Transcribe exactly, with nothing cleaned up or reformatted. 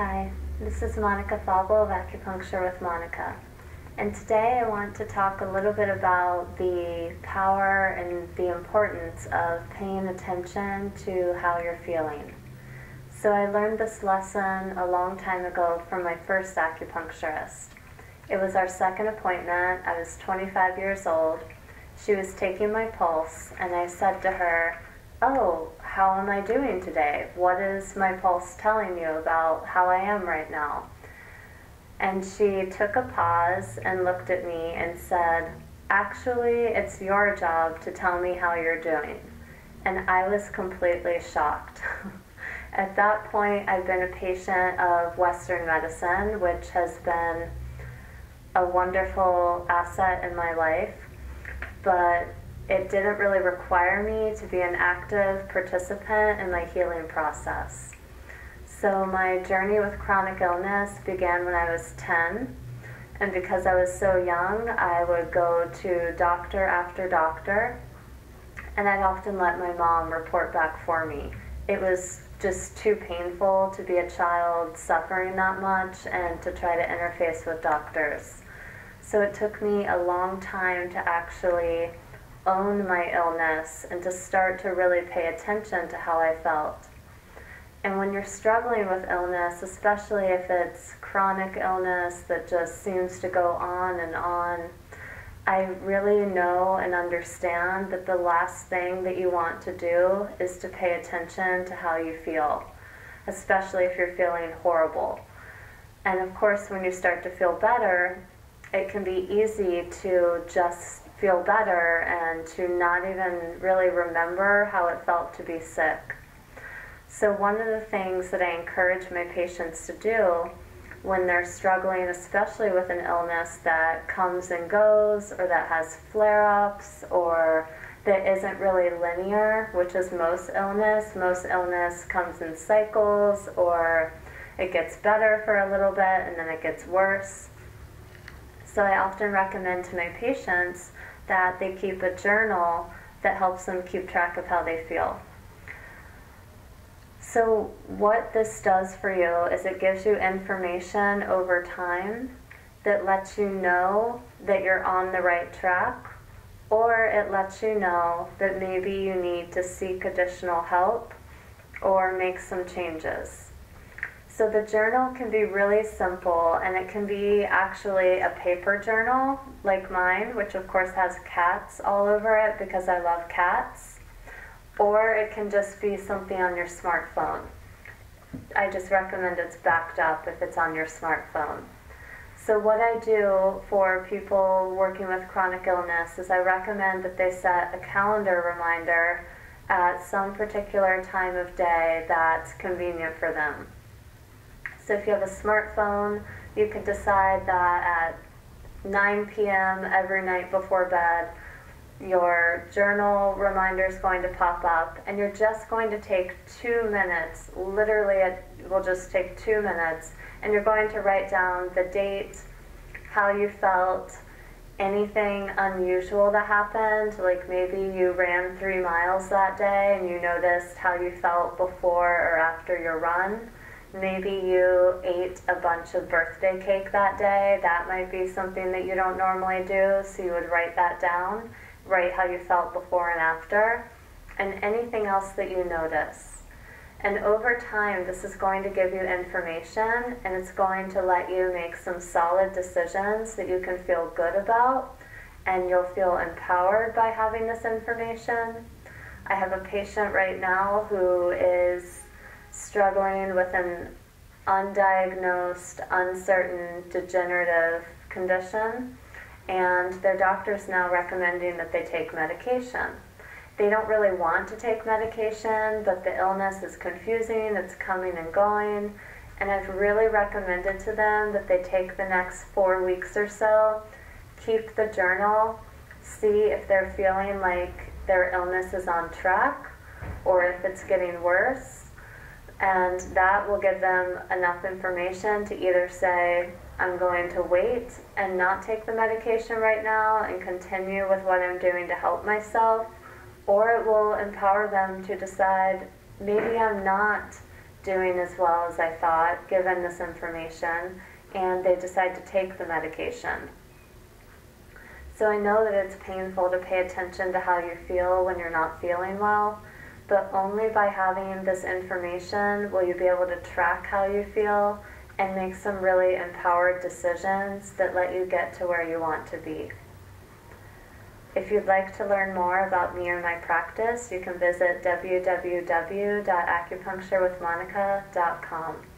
Hi, this is Monica Fogel of Acupuncture with Monica, and today I want to talk a little bit about the power and the importance of paying attention to how you're feeling. So I learned this lesson a long time ago from my first acupuncturist. It was our second appointment. I was twenty-five years old. She was taking my pulse, and I said to her, "Oh, how am I doing today? What is my pulse telling you about how I am right now?" And she took a pause and looked at me and said, "Actually, it's your job to tell me how you're doing." And I was completely shocked. At that point, I've been a patient of Western medicine, which has been a wonderful asset in my life, but it didn't really require me to be an active participant in my healing process. So my journey with chronic illness began when I was ten, and because I was so young, I would go to doctor after doctor, and I'd often let my mom report back for me. It was just too painful to be a child suffering that much and to try to interface with doctors. So it took me a long time to actually own my illness and to start to really pay attention to how I felt. And when you're struggling with illness, especially if it's chronic illness that just seems to go on and on, I really know and understand that the last thing that you want to do is to pay attention to how you feel, especially if you're feeling horrible. And of course, when you start to feel better, it can be easy to just feel better and to not even really remember how it felt to be sick. So one of the things that I encourage my patients to do when they're struggling, especially with an illness that comes and goes or that has flare-ups or that isn't really linear, which is most illness. Most illness comes in cycles, or it gets better for a little bit and then it gets worse. So I often recommend to my patients that they keep a journal that helps them keep track of how they feel. So what this does for you is it gives you information over time that lets you know that you're on the right track, or it lets you know that maybe you need to seek additional help or make some changes. So the journal can be really simple, and it can be actually a paper journal like mine, which of course has cats all over it because I love cats, or it can just be something on your smartphone. I just recommend it's backed up if it's on your smartphone. So what I do for people working with chronic illness is I recommend that they set a calendar reminder at some particular time of day that's convenient for them. So if you have a smartphone, you could decide that at nine p m every night before bed, your journal reminder is going to pop up, and you're just going to take two minutes, literally it will just take two minutes, and you're going to write down the date, how you felt, anything unusual that happened, like maybe you ran three miles that day and you noticed how you felt before or after your run. Maybe you ate a bunch of birthday cake that day. That might be something that you don't normally do, so you would write that down, write how you felt before and after, and anything else that you notice. And over time, this is going to give you information, and it's going to let you make some solid decisions that you can feel good about, and you'll feel empowered by having this information. I have a patient right now who is struggling with an undiagnosed, uncertain, degenerative condition, and their doctor's now recommending that they take medication. They don't really want to take medication, but the illness is confusing, it's coming and going, and I've really recommended to them that they take the next four weeks or so, keep the journal, see if they're feeling like their illness is on track or if it's getting worse. And that will give them enough information to either say, I'm going to wait and not take the medication right now and continue with what I'm doing to help myself, or it will empower them to decide, maybe I'm not doing as well as I thought, given this information, and they decide to take the medication. So I know that it's painful to pay attention to how you feel when you're not feeling well, but only by having this information will you be able to track how you feel and make some really empowered decisions that let you get to where you want to be. If you'd like to learn more about me and my practice, you can visit w w w dot acupuncture with monica dot com.